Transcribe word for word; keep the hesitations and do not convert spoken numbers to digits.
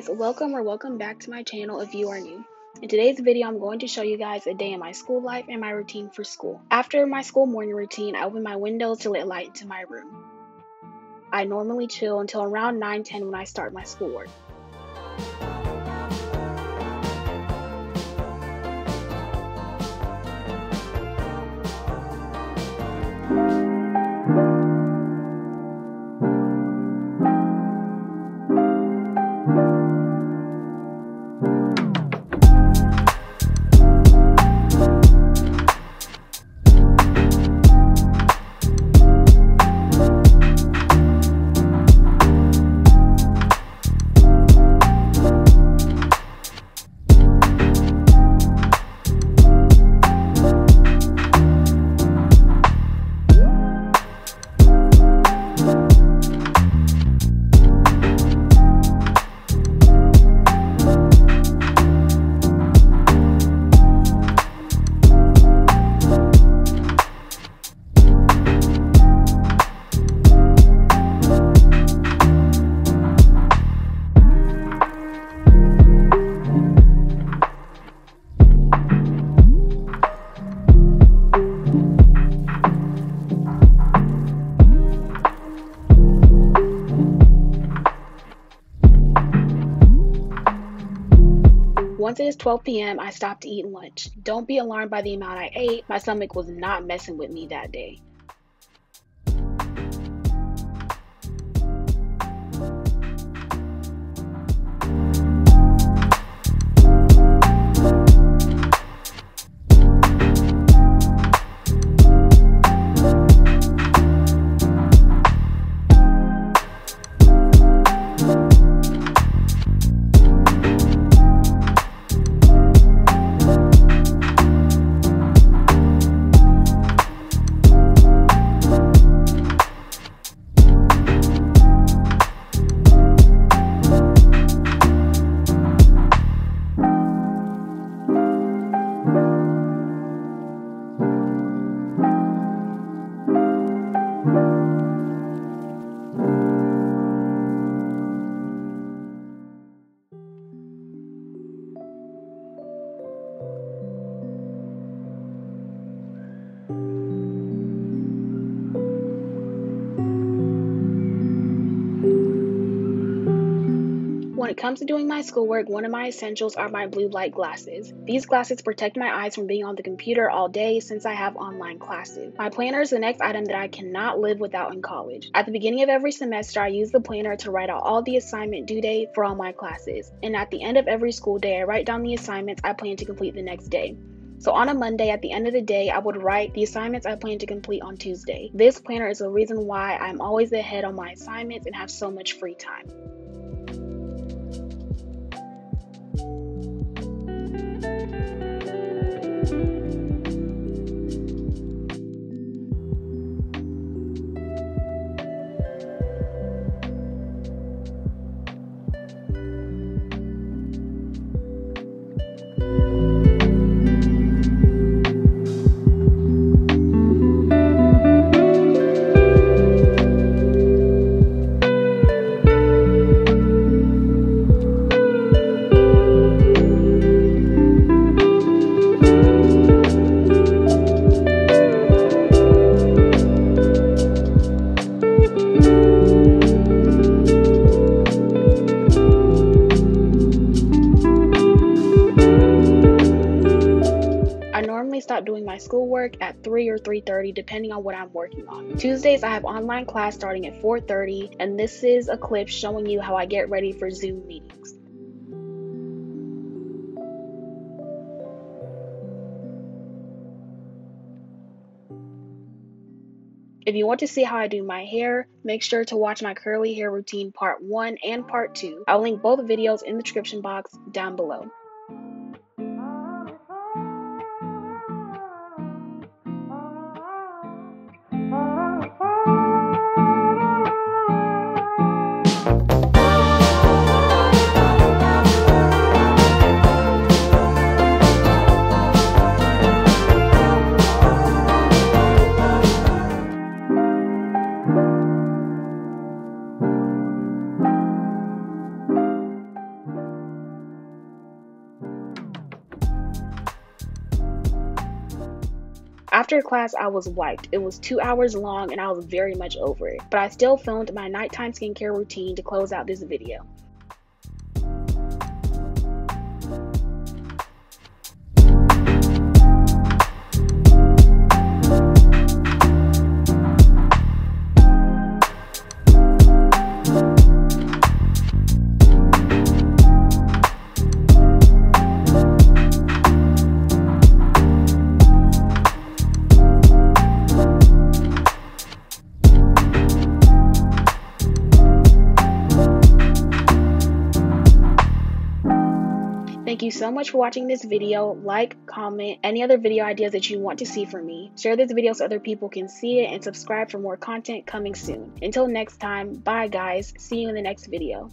guys, welcome or welcome back to my channel if you are new. In today's video, I'm going to show you guys a day in my school life and my routine for school. After my school morning routine, I open my windows to let light into my room. I normally chill until around nine ten when I start my schoolwork. Once it is twelve p m, I stopped to eat lunch. Don't be alarmed by the amount I ate. My stomach was not messing with me that day. When it comes to doing my schoolwork, one of my essentials are my blue light glasses. These glasses protect my eyes from being on the computer all day since I have online classes. My planner is the next item that I cannot live without in college. At the beginning of every semester, I use the planner to write out all the assignment due date for all my classes. And at the end of every school day, I write down the assignments I plan to complete the next day. So on a Monday, at the end of the day, I would write the assignments I plan to complete on Tuesday. This planner is the reason why I'm always ahead on my assignments and have so much free time. Stop doing my schoolwork at three or three thirty depending on what I'm working on. Tuesdays I have online class starting at four thirty, and this is a clip showing you how I get ready for Zoom meetings. If you want to see how I do my hair, make sure to watch my curly hair routine part one and part two. I'll link both videos in the description box down below. After class, I was wiped. It was two hours long and I was very much over it, but I still filmed my nighttime skincare routine to close out this video. Thank you so much for watching this video. Like, comment, any other video ideas that you want to see from me. Share this video so other people can see it and subscribe for more content coming soon. Until next time, bye guys. See you in the next video.